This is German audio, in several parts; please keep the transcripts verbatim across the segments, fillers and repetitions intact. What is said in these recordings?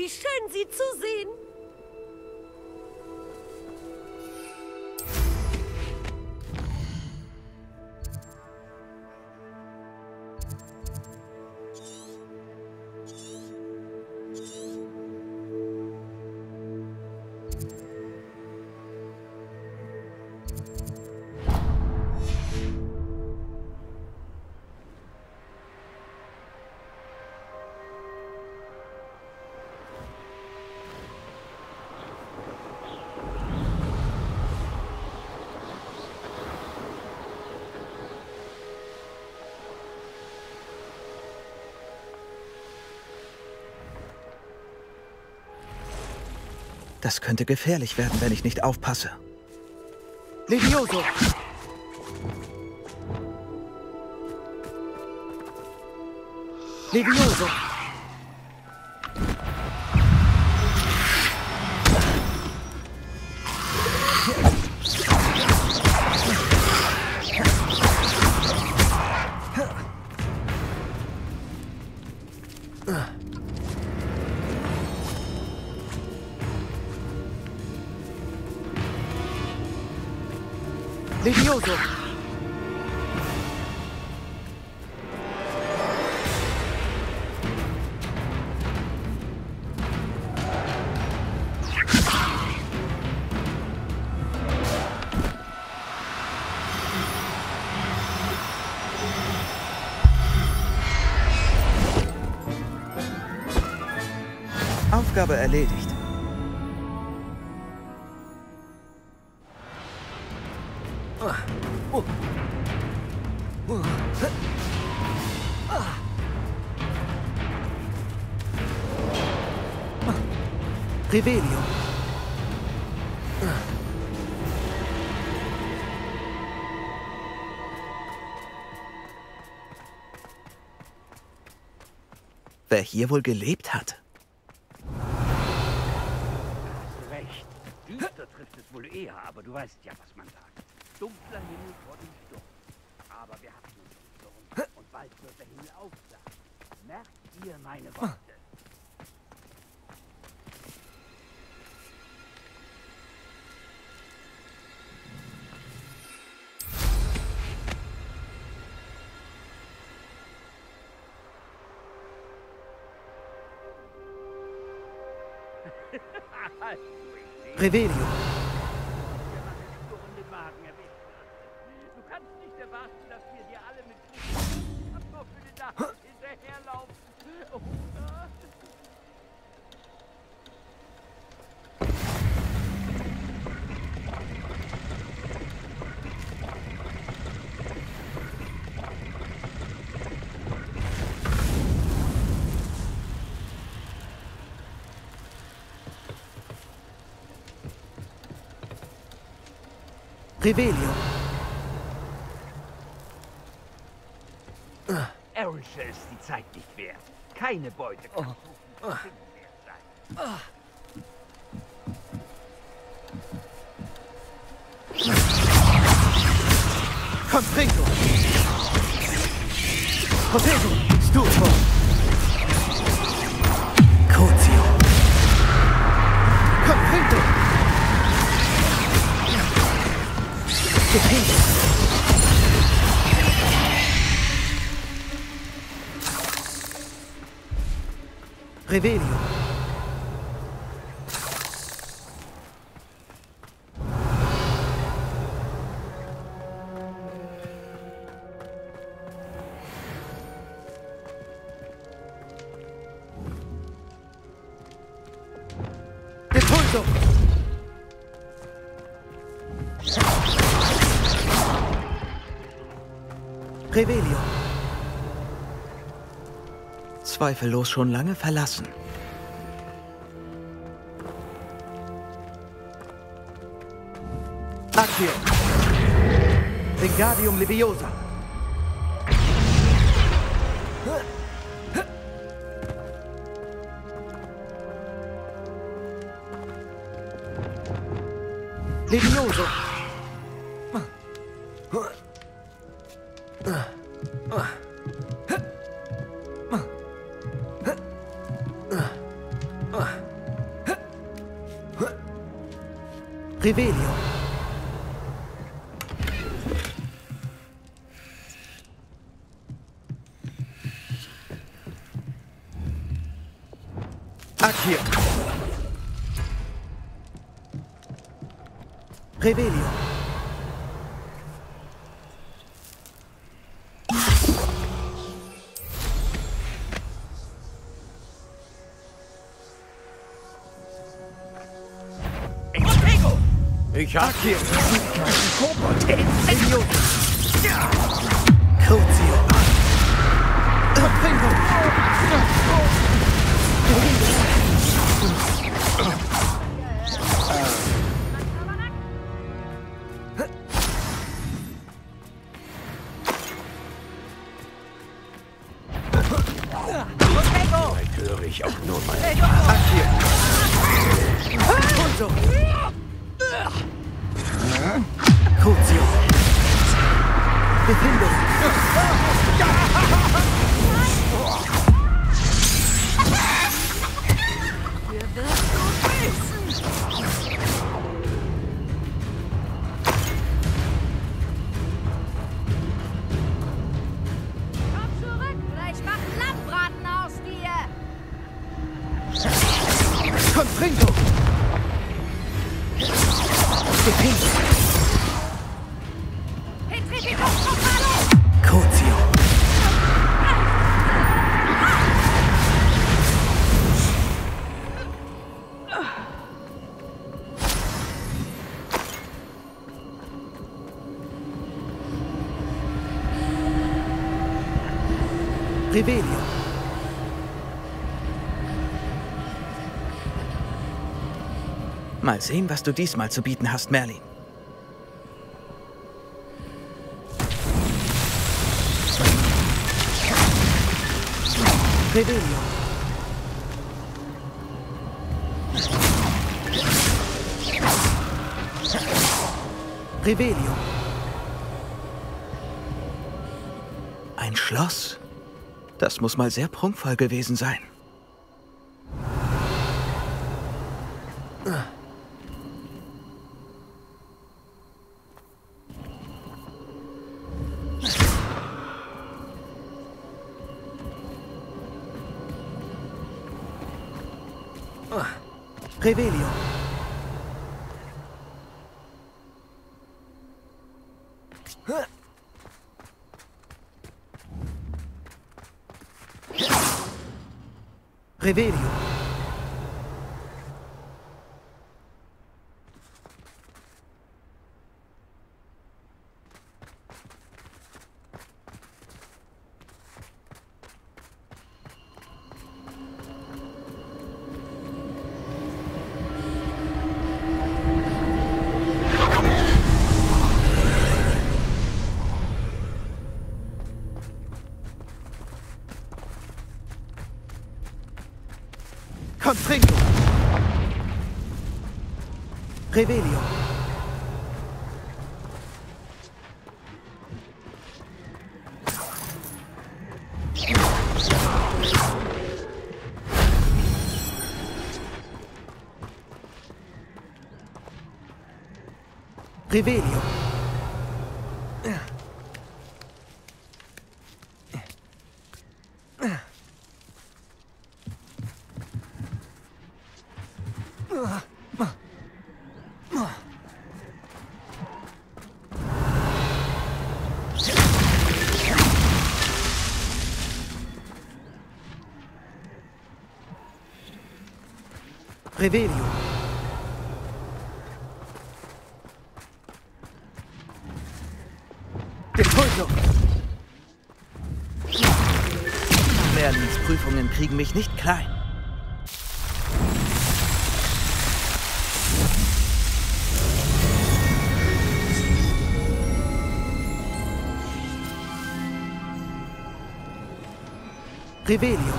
Wie schön, Sie zu sehen. Das könnte gefährlich werden, wenn ich nicht aufpasse. Levioso! Levioso! Aufgabe erledigt. Revelio. Wer hier wohl gelebt hat? Hast recht. Düster trifft es wohl eher, aber du weißt ja, was man sagt. Dunkler Himmel vor dem Sturm. Aber wir hatten den Sturm und bald wird der Himmel aufsagen. Merkt ihr meine Worte? Revelio. Du kannst nicht erwarten, dass wir dir alle mit Abwurf hinterherlaufen. Revelio. Erische ist die Zeit nicht wert. Keine Beute kann so viel wert sein. Confringo. Protego. Stufo. Crucio. Confringo. Revelio. Repulso. Revelio. Zweifellos schon lange verlassen. Accio. Wingardium Leviosa. Levioso. Ugh. Revelio. Accio. Revelio. Ich hab hier Kobold. Crucio. Confringo. Höre ich auch nur mal. Crucio. Befindung. Hier wirst du wissen. Komm zurück, gleich machen Lammbraten aus dir. Contringo. Befindung. Revelio. Mal sehen, was du diesmal zu bieten hast, Merlin. Revelio. Revelio. Ein Schloss? Das muss mal sehr prunkvoll gewesen sein. Revelio. Revelio. Contringo. Revelio. Revelio. Revelio. Merlins Prüfungen kriegen mich nicht klein. Revelio.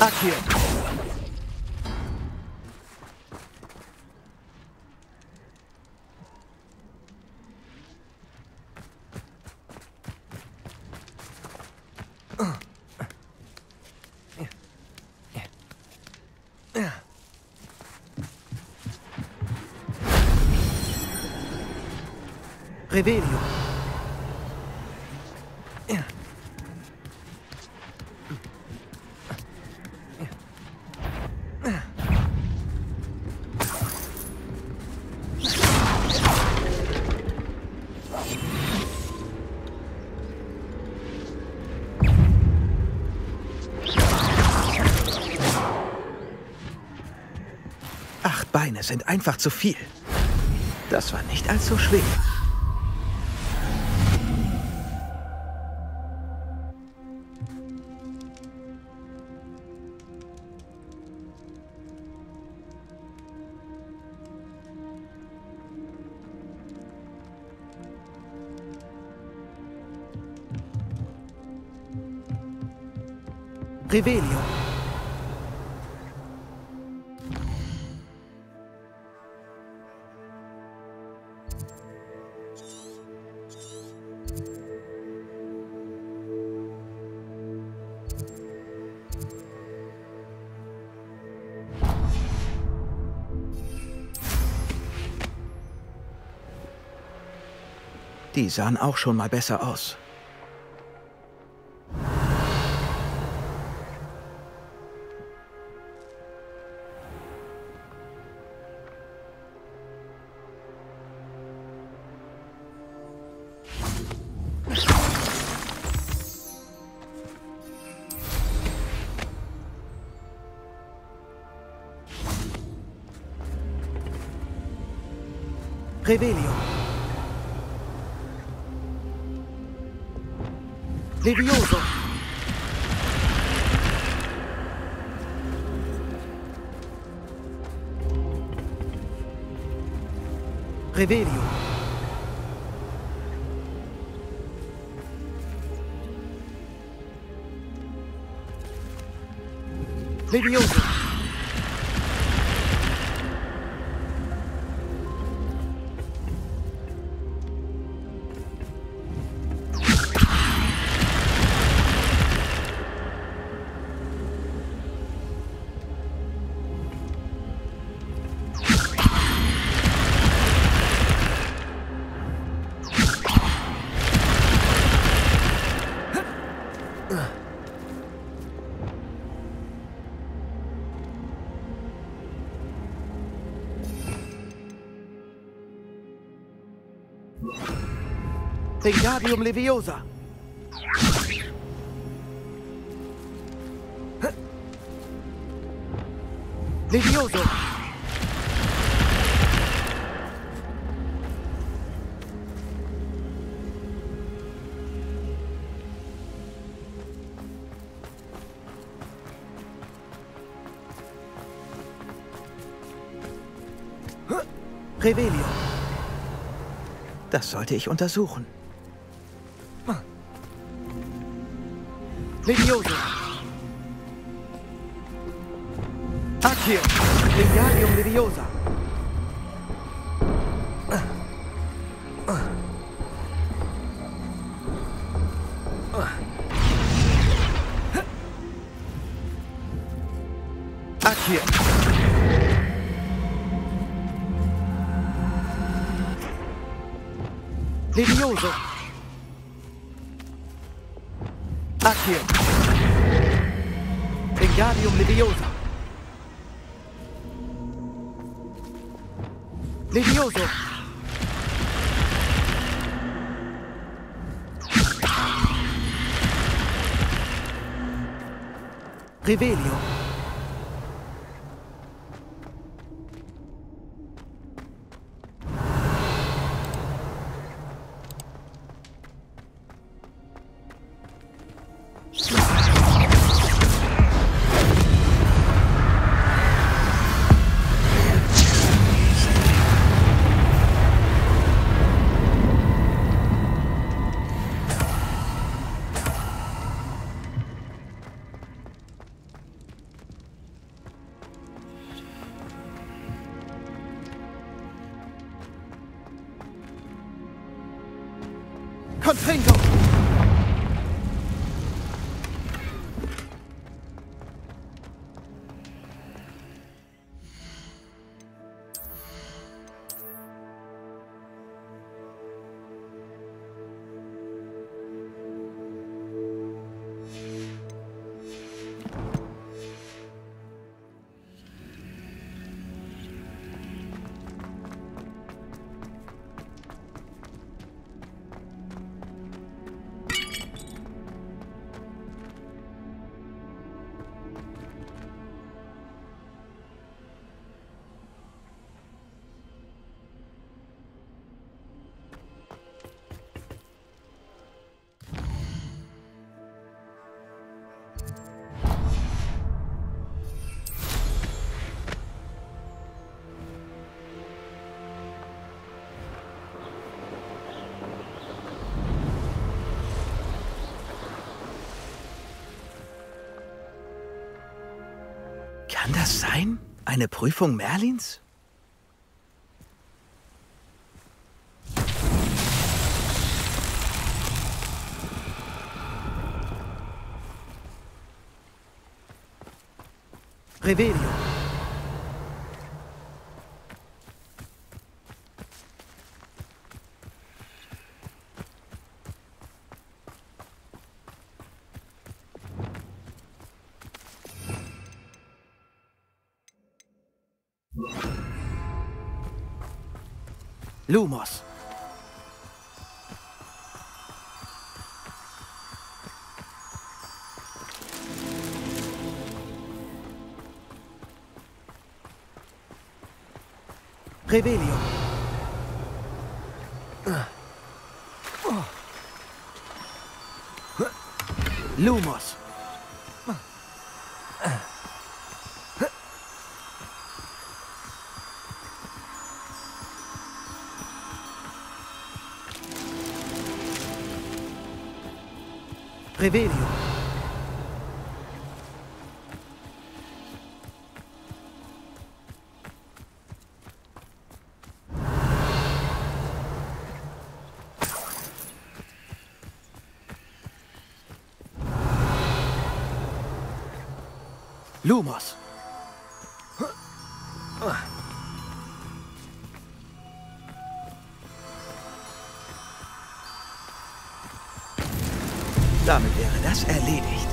Accio. Revelio. Acht Beine sind einfach zu viel. Das war nicht allzu schwer. Revelio. Die sahen auch schon mal besser aus. Revelio. Leviosa. Revelio. Leviosa. Wingardium Leviosa. Levioso. Revelio. Das sollte ich untersuchen. Leviosa. Accio. Wingardium Leviosa. Accio. Leviosa. Accio. Wingardium Leviosa. Levioso. Revelio. Contringo! Kann das sein? Eine Prüfung Merlins? Revelio. Lumos. Revelio. Lumos. Revelio. Lumos. Damit wäre das erledigt.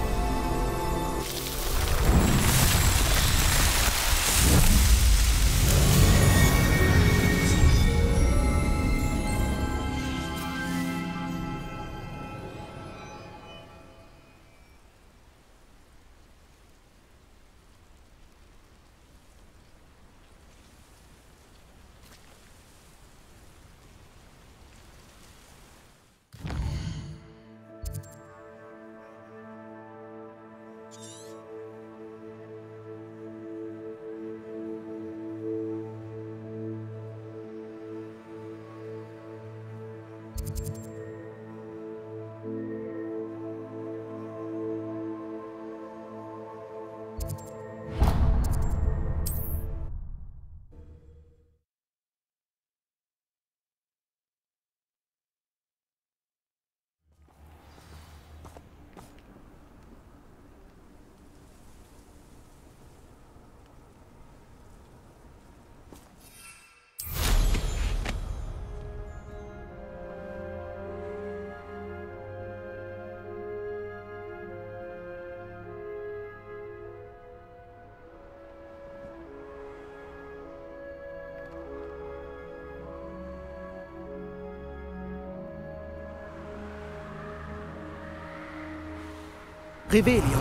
Revelio.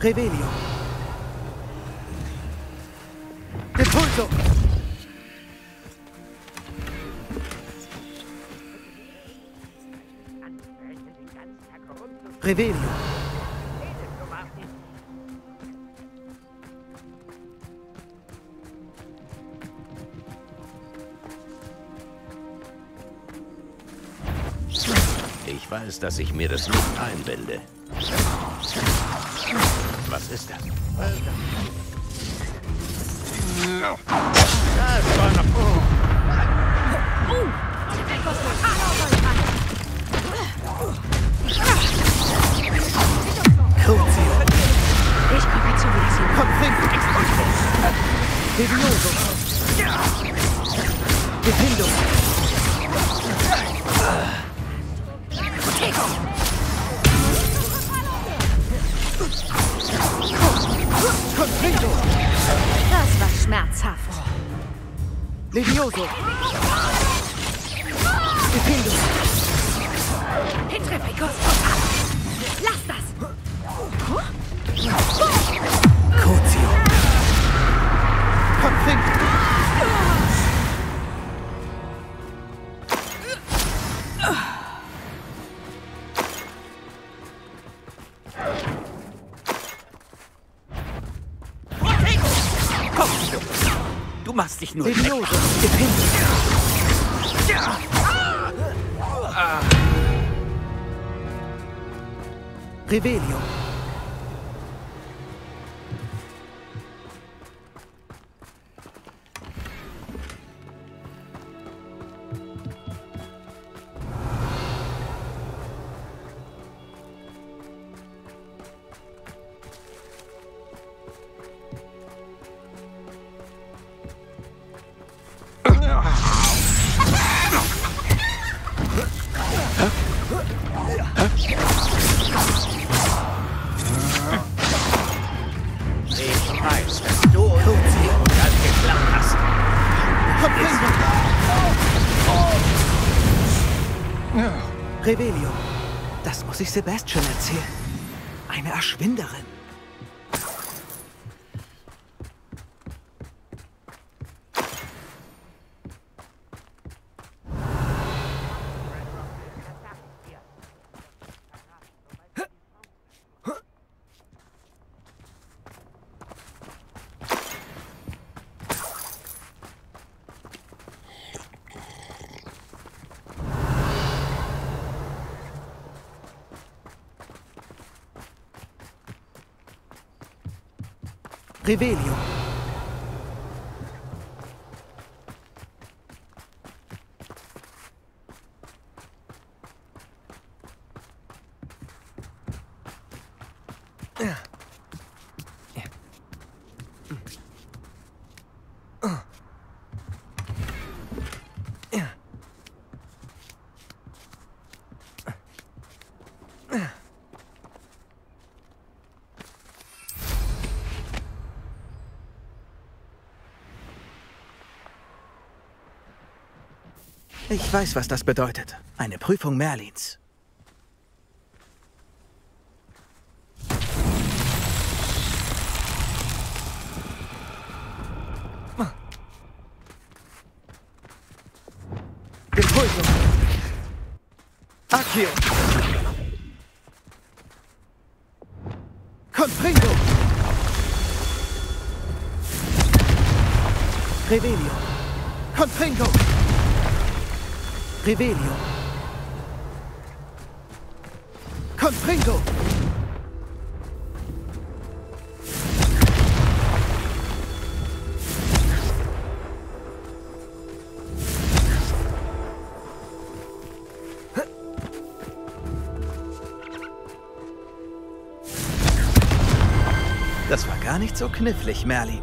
Revelio. Repulso. Revelio. Ich weiß, dass ich mir das nicht einbilde. Was ist das? No. Das war noch... Oh. Uh, etwas total Crucio. Ich komme zu Crucio. Confringo. Leviosa. Confringo. Confringo. Confringo! Das war schmerzhaft. Levioso! Confringo! Hintreffe, Lass das! Huh? Du machst dich nur Idiot. Gib hin. Ja. Ah. Revelio. Revelio, das muss ich Sebastian erzählen. Eine Erschwinderin. Revelio. Ich weiß, was das bedeutet. Eine Prüfung Merlins. Impulsum. Accio. Confringo. Revelio. Confringo. Revelio. Contringo. Das war gar nicht so knifflig, Merlin.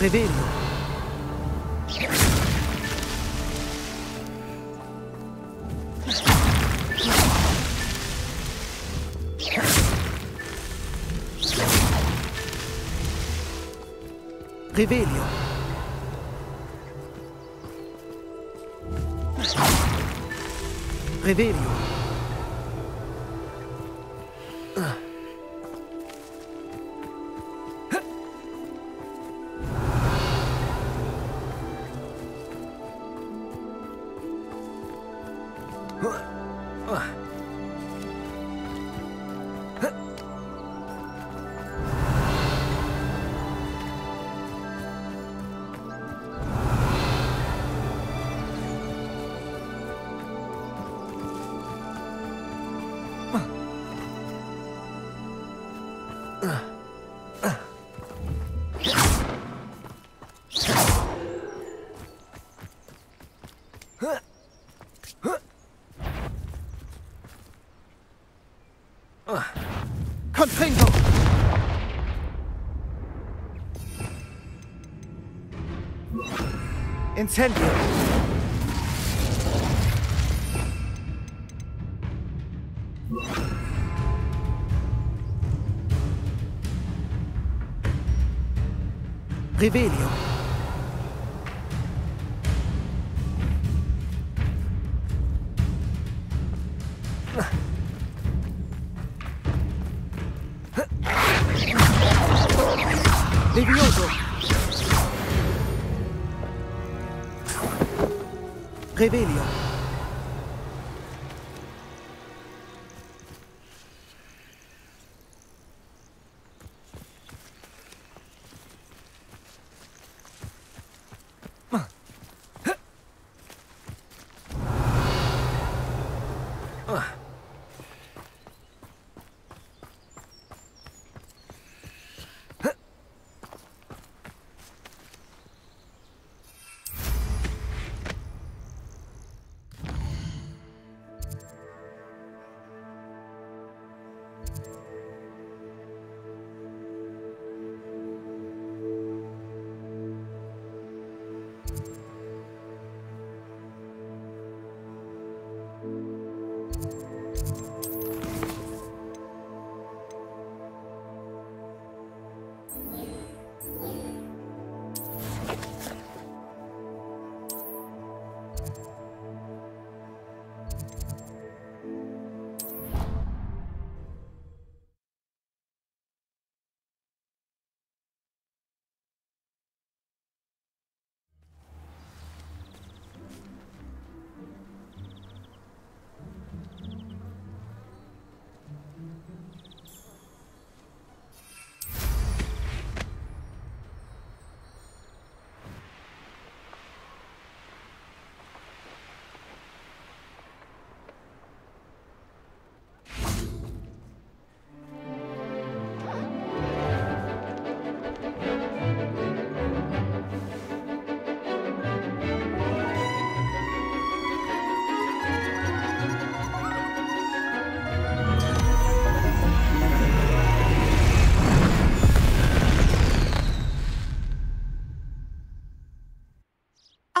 Revelio. Revelio. Revelio. Confringo! Incendio! Revelio! Levioso. Revelio.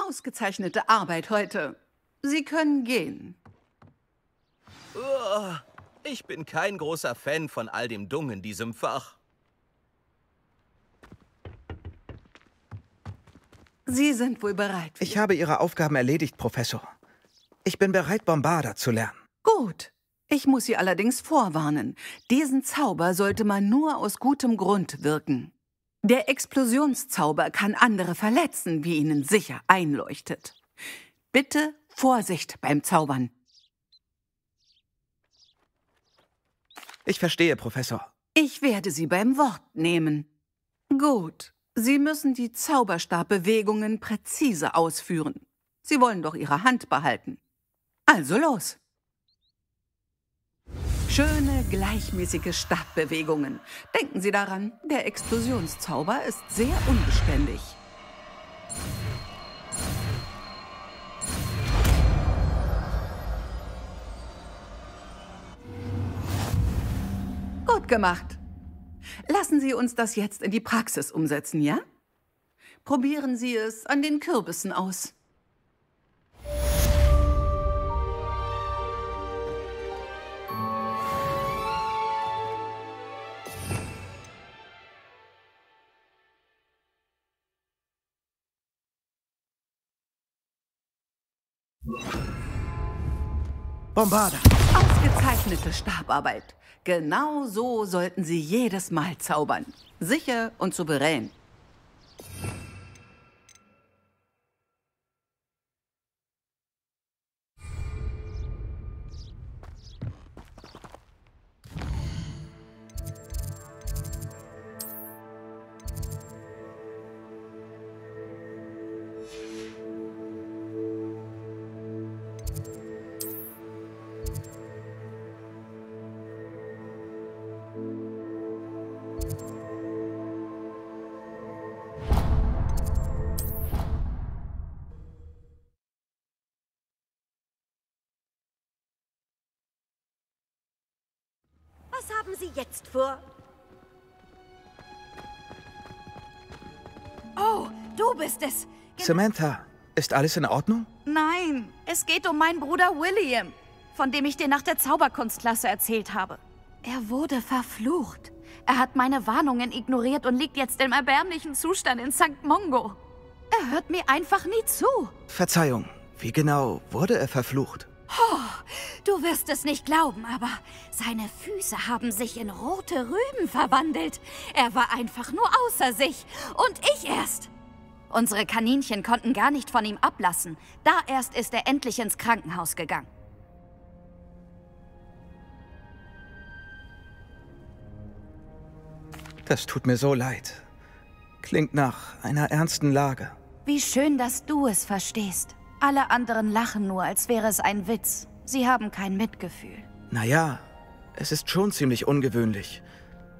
Ausgezeichnete Arbeit heute. Sie können gehen. Oh, ich bin kein großer Fan von all dem Dung in diesem Fach. Sie sind wohl bereit. Ich habe Ihre Aufgaben erledigt, Professor. Ich bin bereit, Bombarda zu lernen. Gut. Ich muss Sie allerdings vorwarnen. Diesen Zauber sollte man nur aus gutem Grund wirken. Der Explosionszauber kann andere verletzen, wie Ihnen sicher einleuchtet. Bitte Vorsicht beim Zaubern. Ich verstehe, Professor. Ich werde Sie beim Wort nehmen. Gut, Sie müssen die Zauberstabbewegungen präzise ausführen. Sie wollen doch Ihre Hand behalten. Also los! Schöne, gleichmäßige Stabbewegungen. Denken Sie daran, der Explosionszauber ist sehr unbeständig. Gut gemacht. Lassen Sie uns das jetzt in die Praxis umsetzen, ja? Probieren Sie es an den Kürbissen aus. Bombarda! Ausgezeichnete Stabarbeit. Genau so sollten Sie jedes Mal zaubern. Sicher und souverän. Was haben Sie jetzt vor? Oh, du bist es! Gen Samantha, ist alles in Ordnung? Nein, es geht um meinen Bruder William, von dem ich dir nach der Zauberkunstklasse erzählt habe. Er wurde verflucht. Er hat meine Warnungen ignoriert und liegt jetzt im erbärmlichen Zustand in Sankt Mongo. Er hört mir einfach nie zu. Verzeihung, wie genau wurde er verflucht? Oh, du wirst es nicht glauben, aber seine Füße haben sich in rote Rüben verwandelt. Er war einfach nur außer sich. Und ich erst. Unsere Kaninchen konnten gar nicht von ihm ablassen. Da erst ist er endlich ins Krankenhaus gegangen. Das tut mir so leid. Klingt nach einer ernsten Lage. Wie schön, dass du es verstehst. Alle anderen lachen nur, als wäre es ein Witz. Sie haben kein Mitgefühl. Naja, es ist schon ziemlich ungewöhnlich.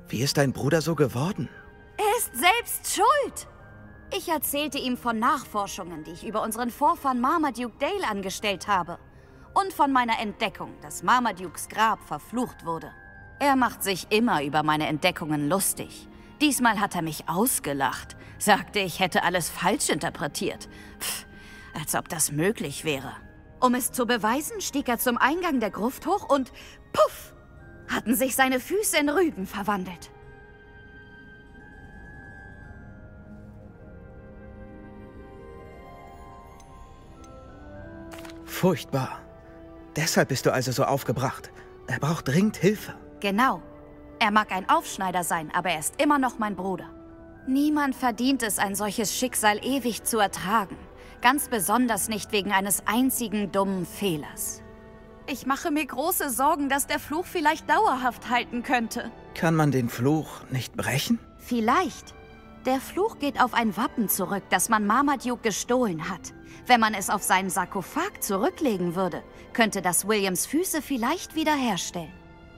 Wie ist dein Bruder so geworden? Er ist selbst schuld! Ich erzählte ihm von Nachforschungen, die ich über unseren Vorfahren Marmaduke Dale angestellt habe. Und von meiner Entdeckung, dass Marmadukes Grab verflucht wurde. Er macht sich immer über meine Entdeckungen lustig. Diesmal hat er mich ausgelacht, sagte, ich hätte alles falsch interpretiert. Pff. Als ob das möglich wäre. Um es zu beweisen, stieg er zum Eingang der Gruft hoch und puff, hatten sich seine Füße in Rüben verwandelt. Furchtbar. Deshalb bist du also so aufgebracht. Er braucht dringend Hilfe. Genau. Er mag ein Aufschneider sein, aber er ist immer noch mein Bruder. Niemand verdient es, ein solches Schicksal ewig zu ertragen. Ganz besonders nicht wegen eines einzigen dummen Fehlers. Ich mache mir große Sorgen, dass der Fluch vielleicht dauerhaft halten könnte. Kann man den Fluch nicht brechen? Vielleicht. Der Fluch geht auf ein Wappen zurück, das man Marmaduke gestohlen hat. Wenn man es auf seinen Sarkophag zurücklegen würde, könnte das Williams Füße vielleicht wiederherstellen.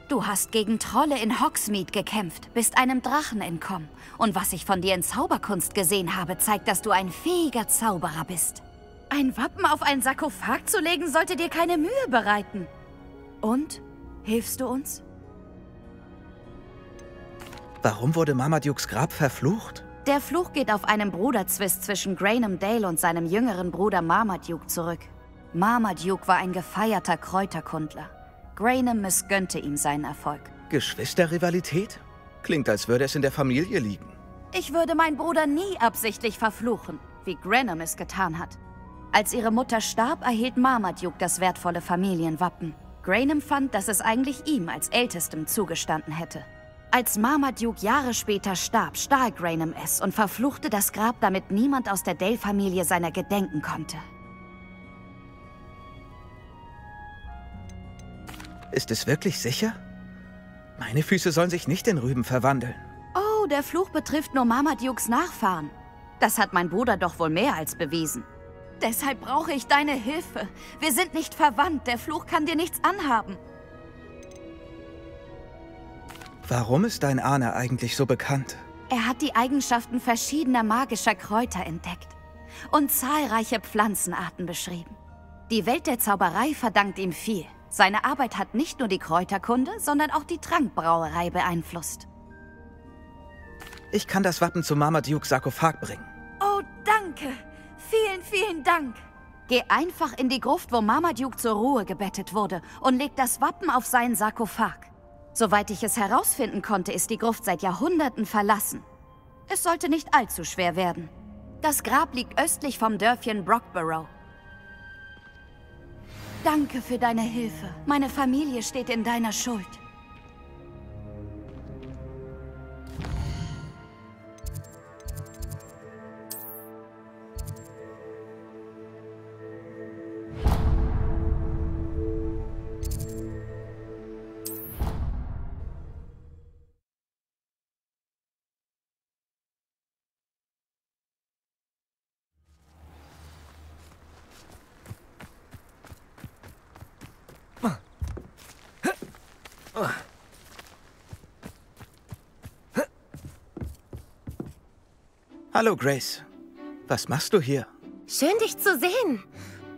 Du hast gegen Trolle in Hogsmeade gekämpft, bist einem Drachen entkommen. Und was ich von dir in Zauberkunst gesehen habe, zeigt, dass du ein fähiger Zauberer bist. Ein Wappen auf einen Sarkophag zu legen, sollte dir keine Mühe bereiten. Und? Hilfst du uns? Warum wurde Marmadukes Grab verflucht? Der Fluch geht auf einen Bruderzwist zwischen Graham Dale und seinem jüngeren Bruder Marmaduke zurück. Marmaduke war ein gefeierter Kräuterkundler. Graham missgönnte ihm seinen Erfolg. Geschwisterrivalität? Klingt, als würde es in der Familie liegen. Ich würde meinen Bruder nie absichtlich verfluchen, wie Graham es getan hat. Als ihre Mutter starb, erhielt Marmaduke das wertvolle Familienwappen. Graham fand, dass es eigentlich ihm als Ältestem zugestanden hätte. Als Marmaduke Jahre später starb, stahl Graham es und verfluchte das Grab, damit niemand aus der Dale-Familie seiner gedenken konnte. Ist es wirklich sicher? Meine Füße sollen sich nicht in Rüben verwandeln. Oh, der Fluch betrifft nur Marmadukes Nachfahren. Das hat mein Bruder doch wohl mehr als bewiesen. Deshalb brauche ich deine Hilfe. Wir sind nicht verwandt. Der Fluch kann dir nichts anhaben. Warum ist dein Ahne eigentlich so bekannt? Er hat die Eigenschaften verschiedener magischer Kräuter entdeckt und zahlreiche Pflanzenarten beschrieben. Die Welt der Zauberei verdankt ihm viel. Seine Arbeit hat nicht nur die Kräuterkunde, sondern auch die Trankbrauerei beeinflusst. Ich kann das Wappen zu Marmadukes Sarkophag bringen. Oh, danke. Vielen, vielen Dank. Geh einfach in die Gruft, wo Marmaduke zur Ruhe gebettet wurde, und leg das Wappen auf seinen Sarkophag. Soweit ich es herausfinden konnte, ist die Gruft seit Jahrhunderten verlassen. Es sollte nicht allzu schwer werden. Das Grab liegt östlich vom Dörfchen Brockborough. Danke für deine Hilfe. Meine Familie steht in deiner Schuld. Hallo, Grace. Was machst du hier? Schön, dich zu sehen.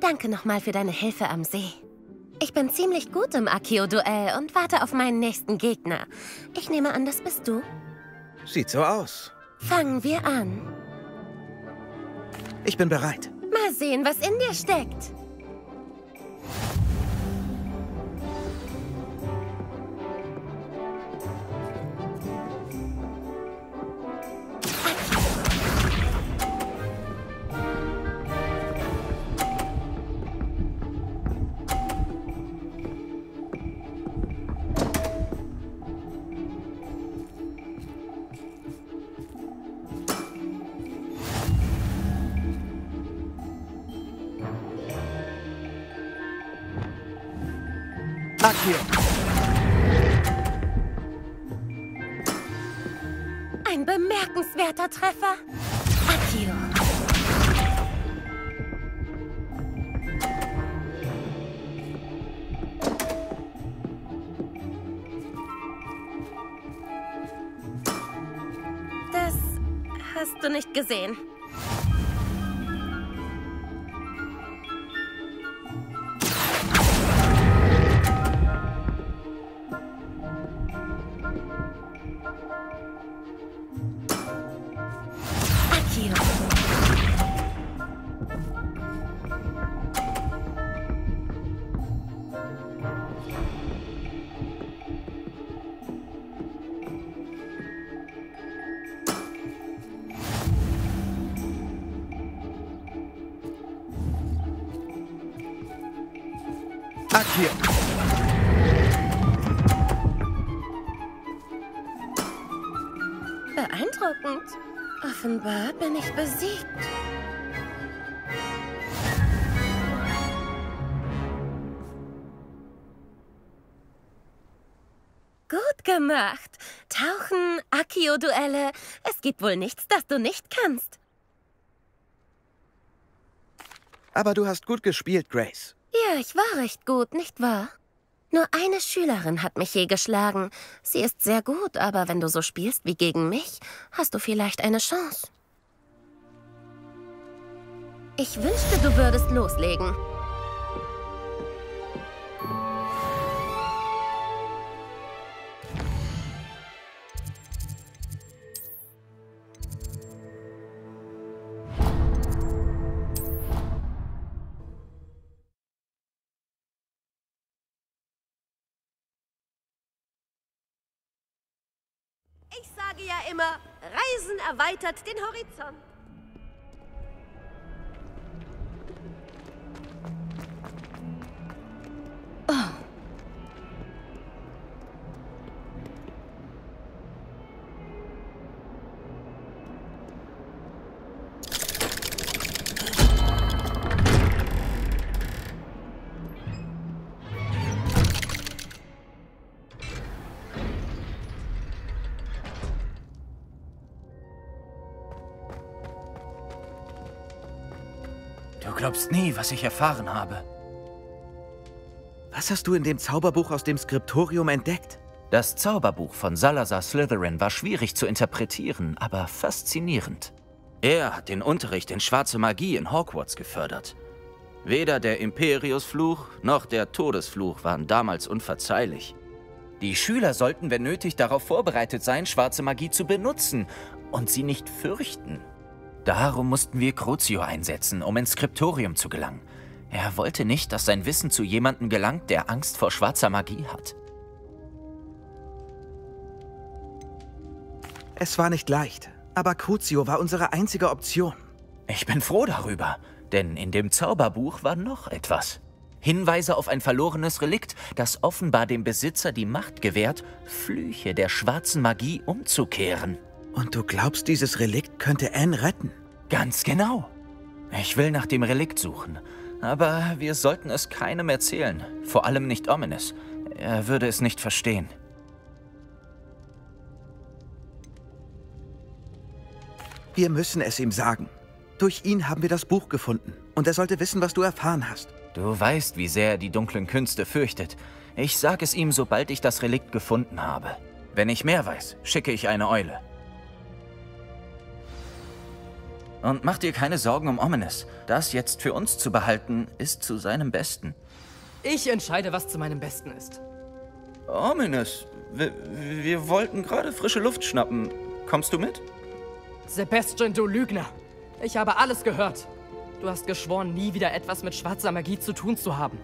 Danke nochmal für deine Hilfe am See. Ich bin ziemlich gut im Accio-Duell und warte auf meinen nächsten Gegner. Ich nehme an, das bist du. Sieht so aus. Fangen wir an. Ich bin bereit. Mal sehen, was in dir steckt. Ein bemerkenswerter Treffer. Accio. Das hast du nicht gesehen. Beeindruckend. Offenbar bin ich besiegt. Gut gemacht. Tauchen, Accio-Duelle. Es gibt wohl nichts, das du nicht kannst. Aber du hast gut gespielt, Grace. Ja, ich war recht gut, nicht wahr? Nur eine Schülerin hat mich je geschlagen. Sie ist sehr gut, aber wenn du so spielst wie gegen mich, hast du vielleicht eine Chance. Ich wünschte, du würdest loslegen. Ich sage ja immer, Reisen erweitert den Horizont. Oh. Du glaubst nie, was ich erfahren habe. Was hast du in dem Zauberbuch aus dem Skriptorium entdeckt? Das Zauberbuch von Salazar Slytherin war schwierig zu interpretieren, aber faszinierend. Er hat den Unterricht in schwarze Magie in Hogwarts gefördert. Weder der Imperiusfluch noch der Todesfluch waren damals unverzeihlich. Die Schüler sollten, wenn nötig, darauf vorbereitet sein, schwarze Magie zu benutzen und sie nicht fürchten. Darum mussten wir Crucio einsetzen, um ins Skriptorium zu gelangen. Er wollte nicht, dass sein Wissen zu jemandem gelangt, der Angst vor schwarzer Magie hat. Es war nicht leicht, aber Crucio war unsere einzige Option. Ich bin froh darüber, denn in dem Zauberbuch war noch etwas. Hinweise auf ein verlorenes Relikt, das offenbar dem Besitzer die Macht gewährt, Flüche der schwarzen Magie umzukehren. Und du glaubst, dieses Relikt könnte Anne retten? Ganz genau. Ich will nach dem Relikt suchen, aber wir sollten es keinem erzählen, vor allem nicht Ominous. Er würde es nicht verstehen. Wir müssen es ihm sagen. Durch ihn haben wir das Buch gefunden und er sollte wissen, was du erfahren hast. Du weißt, wie sehr er die dunklen Künste fürchtet. Ich sage es ihm, sobald ich das Relikt gefunden habe. Wenn ich mehr weiß, schicke ich eine Eule. Und mach dir keine Sorgen um Ominous. Das jetzt für uns zu behalten, ist zu seinem Besten. Ich entscheide, was zu meinem Besten ist. Ominous, wir, wir wollten gerade frische Luft schnappen. Kommst du mit? Sebastian, du Lügner! Ich habe alles gehört. Du hast geschworen, nie wieder etwas mit schwarzer Magie zu tun zu haben.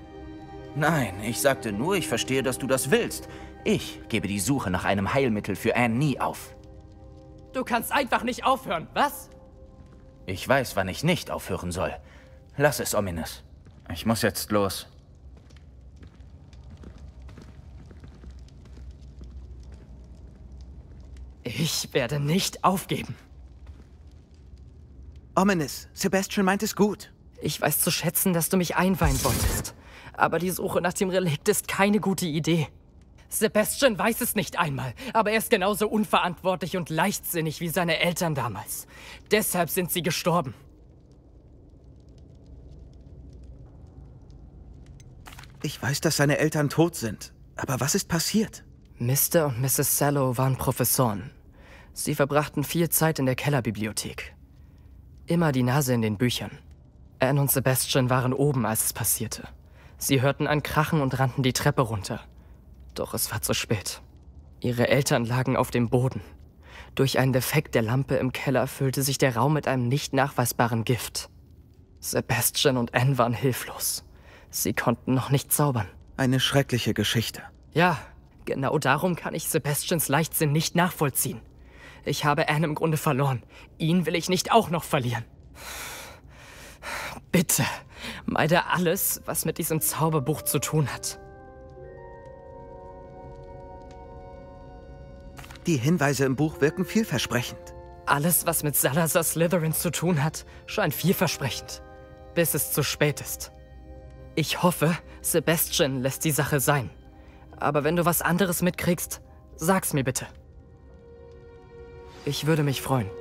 Nein, ich sagte nur, ich verstehe, dass du das willst. Ich gebe die Suche nach einem Heilmittel für Anne nie auf. Du kannst einfach nicht aufhören, was? Ich weiß, wann ich nicht aufhören soll. Lass es, Ominous. Ich muss jetzt los. Ich werde nicht aufgeben. Ominous, Sebastian meint es gut. Ich weiß zu schätzen, dass du mich einweihen wolltest. Aber die Suche nach dem Relikt ist keine gute Idee. Sebastian weiß es nicht einmal, aber er ist genauso unverantwortlich und leichtsinnig wie seine Eltern damals. Deshalb sind sie gestorben. Ich weiß, dass seine Eltern tot sind, aber was ist passiert? Mister und Missus Sallow waren Professoren. Sie verbrachten viel Zeit in der Kellerbibliothek. Immer die Nase in den Büchern. Anne und Sebastian waren oben, als es passierte. Sie hörten ein Krachen und rannten die Treppe runter. Doch es war zu spät. Ihre Eltern lagen auf dem Boden. Durch einen Defekt der Lampe im Keller füllte sich der Raum mit einem nicht nachweisbaren Gift. Sebastian und Anne waren hilflos. Sie konnten noch nicht zaubern. Eine schreckliche Geschichte. Ja, genau darum kann ich Sebastians Leichtsinn nicht nachvollziehen. Ich habe Anne im Grunde verloren. Ihn will ich nicht auch noch verlieren. Bitte, meide alles, was mit diesem Zauberbuch zu tun hat. Die Hinweise im Buch wirken vielversprechend. Alles, was mit Salazar Slytherin zu tun hat, scheint vielversprechend. Bis es zu spät ist. Ich hoffe, Sebastian lässt die Sache sein. Aber wenn du was anderes mitkriegst, sag's mir bitte. Ich würde mich freuen.